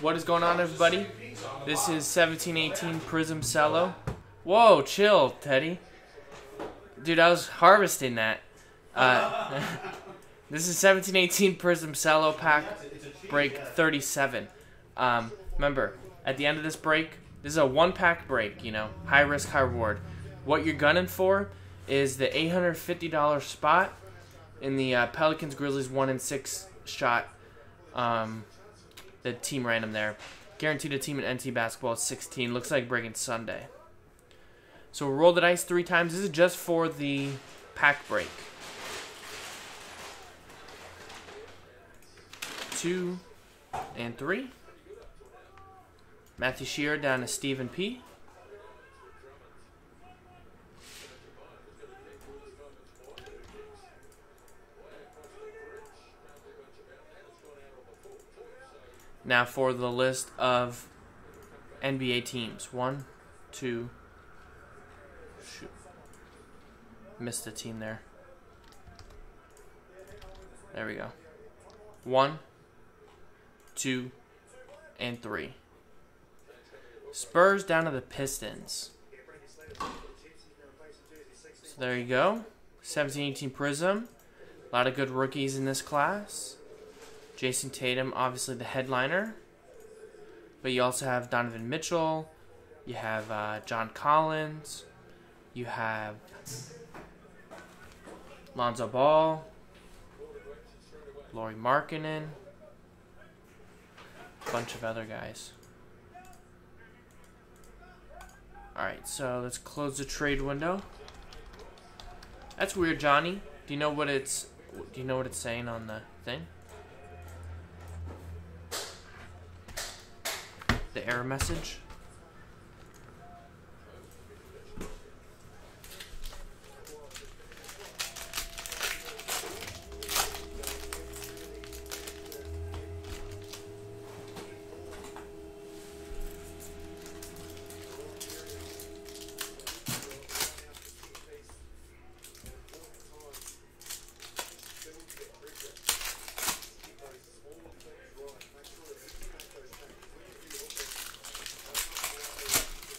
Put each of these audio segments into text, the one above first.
What is going on, everybody? This is 1718 Prism Cello. Whoa, chill, Teddy. Dude, I was harvesting that. This is 1718 Prism Cello pack break 37. Remember, at the end of this break, this is a one-pack break, you know, high risk, high reward. What you're gunning for is the $850 spot in the Pelicans Grizzlies 1-in-6 shot. The team random there. Guaranteed a team in NT basketball at 16. Looks like breaking Sunday. So we'll roll the dice 3 times. This is just for the pack break. 2 and 3. Matthew Shearer down to Stephen P. Now for the list of NBA teams. 1, 2. Shoot. Missed a team there. There we go. 1, 2, and 3. Spurs down to the Pistons. So there you go. 1718 Prism. A lot of good rookies in this class. Jason Tatum, obviously the headliner. But you also have Donovan Mitchell. You have John Collins. You have Lonzo Ball. Lauri Markkanen. A bunch of other guys. Alright, so let's close the trade window. That's weird, Johnny. Do you know what it's saying on the thing? The error message.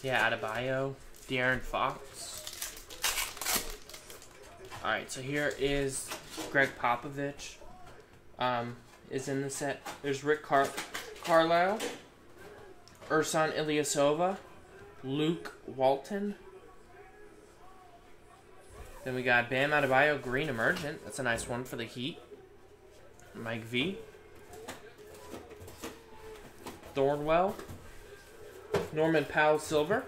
Yeah, Adebayo, De'Aaron Fox. All right, so here is Greg Popovich. Is in the set. There's Rick Carlisle, Ersan Ilyasova, Luke Walton. Then we got Bam Adebayo, Green Emergent. That's a nice one for the Heat. Mike V. Thornwell. Norman Powell, Silver.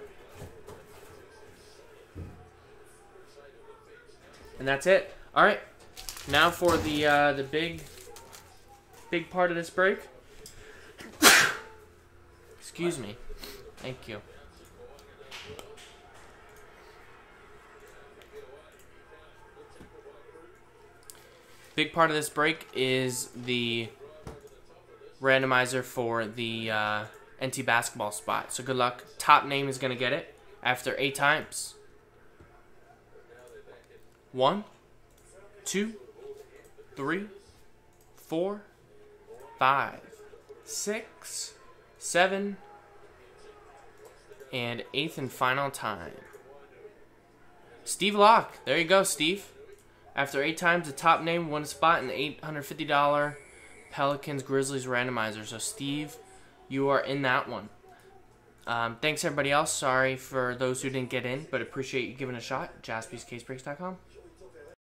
And that's it. All right. Now for the big part of this break. Excuse me. Thank you. Big part of this break is the randomizer for the NT basketball spot. So good luck. Top name is going to get it after 8 times. 1, 2, 3, 4, 5, 6, 7, and 8th and final time. Steve Locke. There you go, Steve. After 8 times, the top name won a spot in the $850 Pelicans Grizzlies randomizer. So Steve, you are in that one. Thanks, everybody else. Sorry for those who didn't get in, but appreciate you giving a shot. JaspiesCaseBreaks.com.